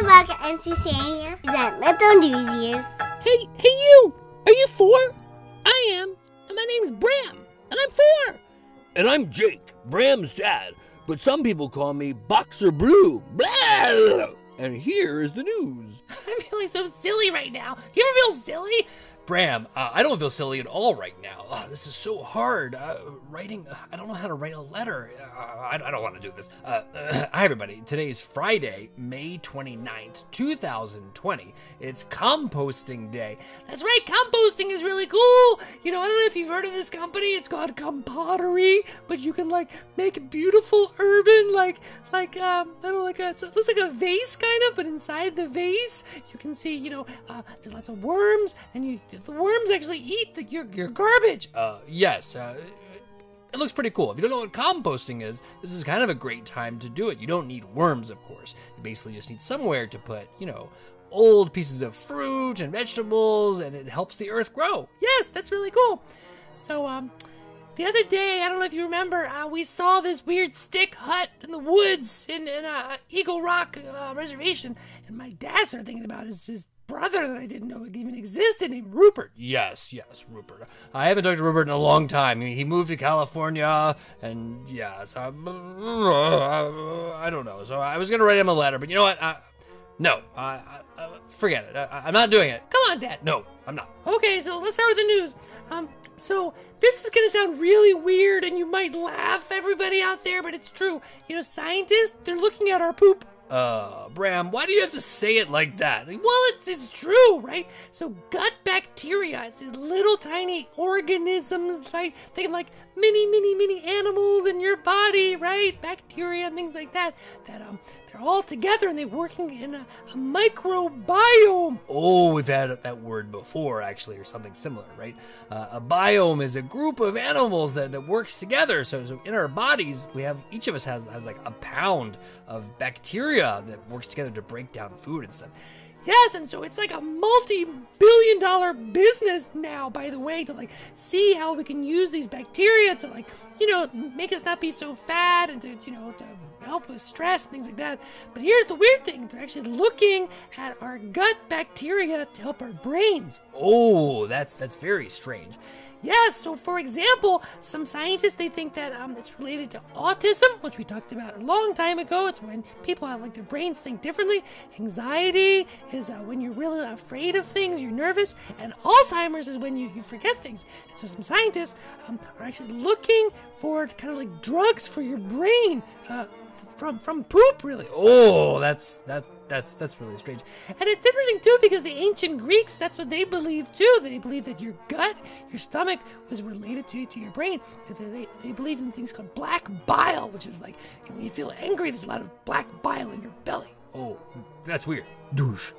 Eagle Rock and Susanna present Little News Ears. Hey you! Are you four? I am, and my name's Bram, and I'm four. And I'm Jake, Bram's dad, but some people call me Boxer Blue. Blah! And here is the news. I'm feeling so silly right now. You ever feel silly? Bram, I don't feel silly at all right now. This is so hard. I don't know how to write a letter. I don't want to do this. Hi, everybody. Today's Friday, May 29th, 2020. It's composting day. That's right. Composting is really cool. You know, I don't know if you've heard of this company. It's called Compottery, but you can, like, make beautiful urban, it looks like a vase, kind of, but inside the vase, you can see, you know, there's lots of worms, and the worms actually eat your garbage. It looks pretty cool. If you don't know what composting is, this is kind of a great time to do it. You don't need worms, of course. You basically just need somewhere to put, you know, old pieces of fruit and vegetables, and it helps the earth grow. Yes, that's really cool. So, the other day, I don't know if you remember, we saw this weird stick hut in the woods in Eagle Rock Reservation, and my dad started thinking about his brother that I didn't know even existed named Rupert. Yes, Rupert. I haven't talked to Rupert in a long time. He moved to California, and yes, I don't know. So I was going to write him a letter, but you know what? No, forget it. I'm not doing it. Come on, Dad. No, I'm not. Okay, so let's start with the news. So this is going to sound really weird, and you might laugh, everybody out there, but it's true. You know, scientists, they're looking at our poop. Bram, why do you have to say it like that? Well, it's true, right? So gut bacteria, it's these little tiny organisms, right? They can, like, mini animals in your body, right? Bacteria and things like that, they're all together and they're working in a microbiome. Oh, we've had that word before, actually, or something similar, right? A biome is a group of animals that works together. So in our bodies, each of us has like a pound of bacteria that works together to break down food and stuff. Yes, and so it's like a multi-billion-dollar business now, by the way, to, like, see how we can use these bacteria to, like, you know, make us not be so fat and to, you know, to help with stress and things like that. But here's the weird thing. They're actually looking at our gut bacteria to help our brains. Oh, that's very strange. Yes, so for example, some scientists, they think that it's related to autism, which we talked about a long time ago. It's when people have, like, their brains think differently. Anxiety is when you're really afraid of things, you're nervous. And Alzheimer's is when you forget things. And so some scientists are actually looking for kind of like drugs for your brain from poop, really. Oh, that's really strange. And it's interesting, too, because the ancient Greeks, that's what they believed, too. They believed that your gut, your stomach, was related to your brain. They believed in things called black bile, which is like, you know, when you feel angry, there's a lot of black bile in your belly. Oh, that's weird. Douche.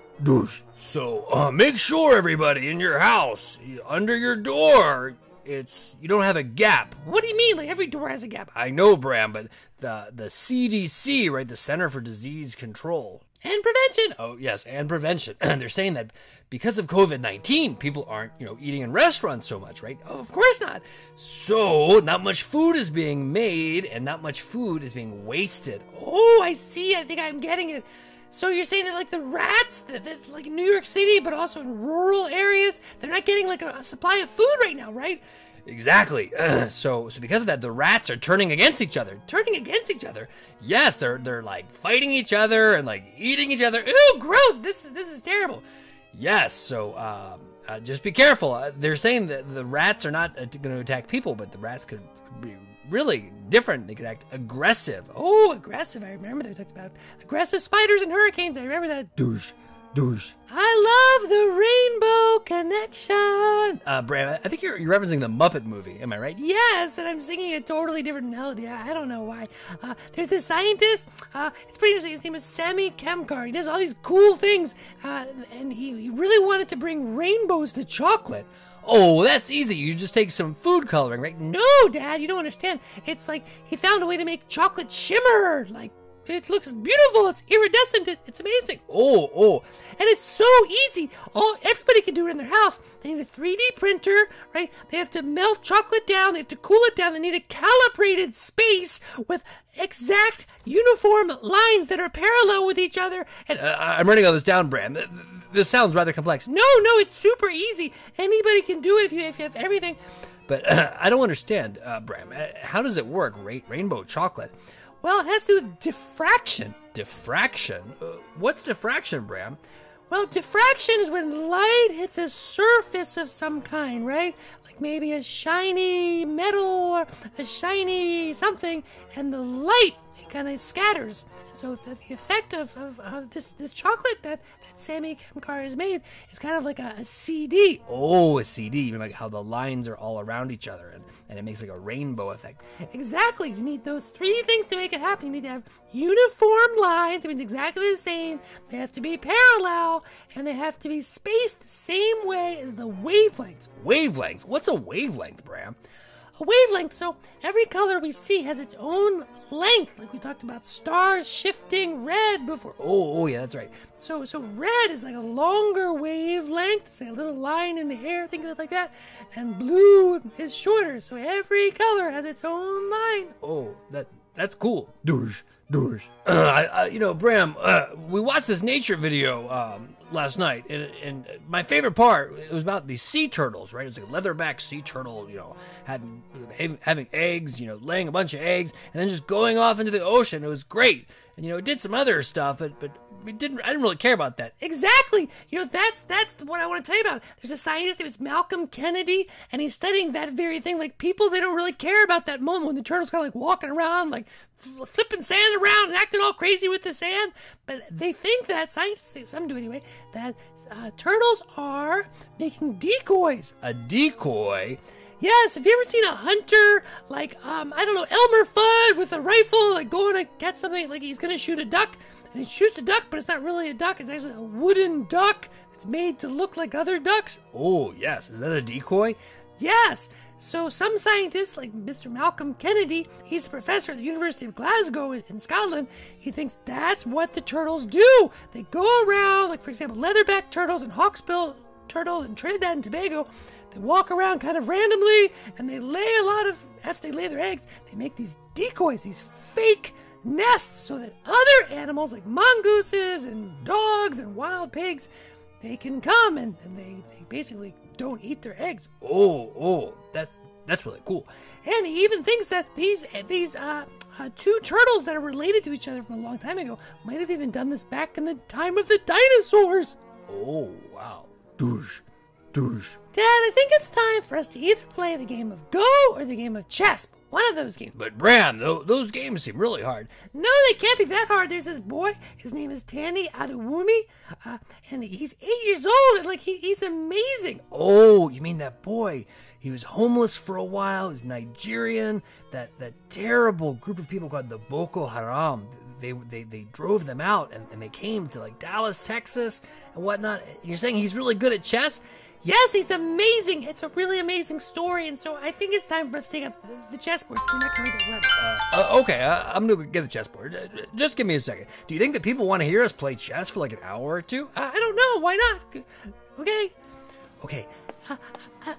So, make sure, everybody, in your house, under your door, you don't have a gap. What do you mean? Like, every door has a gap. I know, Bram, but the CDC, right, the Center for Disease Control and Prevention. Oh, yes, and prevention. And they're saying that because of COVID-19, people aren't, you know, eating in restaurants so much, right? Oh, of course not. So not much food is being made and not much food is being wasted. Oh, I see. I think I'm getting it. So you're saying that, like, the rats, that like in New York City, but also in rural areas, they're not getting, like, a supply of food right now, right? Exactly. So because of that, the rats are turning against each other. Yes, they're like fighting each other and, like, eating each other. Ooh, gross! This is terrible. Yes. So just be careful. They're saying that the rats are not going to attack people, but the rats could be really different. They could act aggressive. Oh, aggressive. I remember they talked about aggressive spiders and hurricanes. I remember that. Douche. I love the rainbow connection. Bram, I think you're referencing the Muppet movie. Am I right? Yes, and I'm singing a totally different melody. I don't know why. There's this scientist. It's pretty interesting. His name is Samy Kamkar. He does all these cool things, and he really wanted to bring rainbows to chocolate. Oh, that's easy. You just take some food coloring, right? No, Dad, you don't understand. It's like he found a way to make chocolate shimmer, like It looks beautiful. It's iridescent. It's amazing. And it's so easy. Everybody can do it in their house. They need a 3D printer, right? They have to melt chocolate down. They have to cool it down. They need a calibrated space with exact uniform lines that are parallel with each other. And I'm running all this down, Bram. This sounds rather complex. No, it's super easy. Anybody can do it if you have everything. But I don't understand, Bram. How does it work, rainbow chocolate? Well, it has to do with diffraction. Diffraction? What's diffraction, Bram? Well, diffraction is when light hits a surface of some kind, right? Like maybe a shiny metal or a shiny something, and the light kind of scatters. And so the effect of this chocolate that Samy Kamkar has made is kind of like a CD. A CD, you mean like how the lines are all around each other and it makes like a rainbow effect. Exactly, you need those three things to make it happen. You need to have uniform lines, it means exactly the same. They have to be parallel and they have to be spaced the same way as the wavelengths. Wavelengths? What's a wavelength, Bram? A wavelength, so every color we see has its own length, like we talked about stars shifting red before. Yeah, that's right. So red is like a longer wavelength, it's like a little line in the air, think of it like that, and blue is shorter, so every color has its own line. That's cool. Douche. Bram, we watched this nature video last night, and my favorite part, it was about these sea turtles, right? It was like a leatherback sea turtle, having eggs, laying a bunch of eggs, and then just going off into the ocean. It was great. And, it did some other stuff, but I didn't really care about that. Exactly. That's what I want to tell you about. There's a scientist, it was Malcolm Kennedy, and he's studying that very thing. Like, people, they don't really care about that moment when the turtle's kind of like walking around, like flipping sand around and acting all crazy with the sand. But they think that, scientists, some do anyway, that turtles are making decoys. A decoy? Yes, have you ever seen a hunter, like, Elmer Fudd with a rifle, like, going to get something, like, he's going to shoot a duck, and he shoots a duck, but it's not really a duck, it's actually a wooden duck that's made to look like other ducks. Yes, is that a decoy? Yes, so some scientists, like Mr. Malcolm Kennedy, he's a professor at the University of Glasgow in Scotland, he thinks that's what the turtles do. They go around, like, for example, leatherback turtles and hawksbill turtles in Trinidad and Tobago. They walk around kind of randomly, and they lay a lot of, after they lay their eggs, they make these decoys, these fake nests, so that other animals like mongooses and dogs and wild pigs, they can come, and they basically don't eat their eggs. That's really cool. And he even thinks that these two turtles that are related to each other from a long time ago might have even done this back in the time of the dinosaurs. Wow. Dad, I think it's time for us to either play the game of Go or the game of chess. One of those games. But Bram, those games seem really hard. No, they can't be that hard. There's this boy. His name is Tani Adewumi, and he's 8 years old, and he's amazing. You mean that boy? He was homeless for a while. He's Nigerian. That terrible group of people called the Boko Haram. They drove them out, and they came to Dallas, Texas, and whatnot. And you're saying he's really good at chess? Yes, he's amazing. It's a really amazing story, and so I think it's time for us to take up the chessboard. So we're not going to let okay, I'm gonna get the chessboard. Just give me a second. Do you think that people want to hear us play chess for an hour or two? I don't know. Why not? Okay.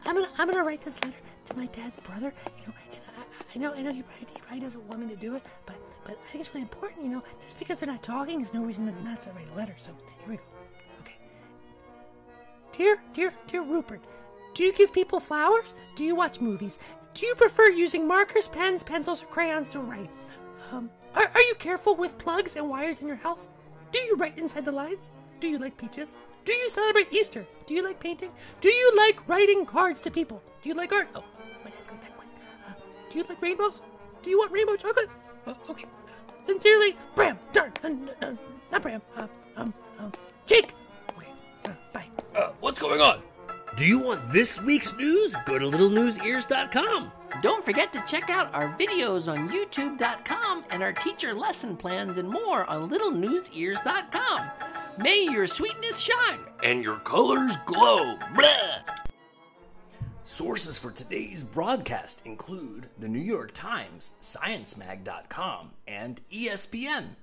I'm gonna write this letter to my dad's brother. I know he probably doesn't want me to do it, but I think it's really important. Just because they're not talking is no reason not to write a letter. So here we go. Dear Rupert, do you give people flowers? Do you watch movies? Do you prefer using markers, pens, pencils, or crayons to write? Are you careful with plugs and wires in your house? Do you write inside the lines? Do you like peaches? Do you celebrate Easter? Do you like painting? Do you like writing cards to people? Do you like art? My dad's going back one. Do you like rainbows? Do you want rainbow chocolate? Okay. Sincerely, Bram. Darn. Not Bram. Jake. What's going on? Do you want this week's news? Go to littlenewsears.com. Don't forget to check out our videos on youtube.com and our teacher lesson plans and more on littlenewsears.com. May your sweetness shine and your colors glow. Blah. Sources for today's broadcast include the New York Times, sciencemag.com, and ESPN.